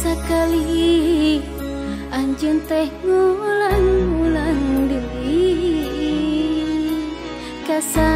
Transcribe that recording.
sakali anjeun teh ngulang-ulang deui.